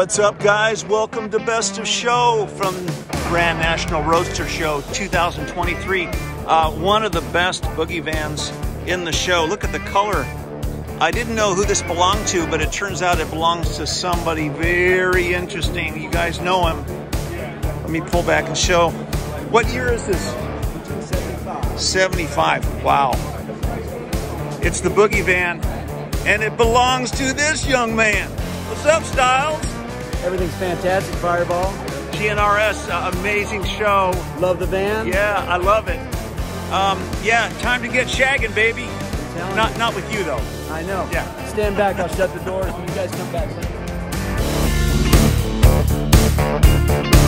What's up, guys? Welcome to Best of Show from Grand National Roadster Show 2023. One of the best Boogie Vans in the show. Look at the color. I didn't know who this belonged to, but it turns out it belongs to somebody very interesting. You guys know him. Let me pull back and show. What year is this? 75. Wow. It's the Boogie Van, and it belongs to this young man. What's up, Stiles? Everything's fantastic, Fireball. GNRS, amazing show. Love the van? Yeah, I love it. Yeah, time to get shagging, baby. Not with you, though. I know. Yeah. Stand back, I'll shut the doors, and you guys come back.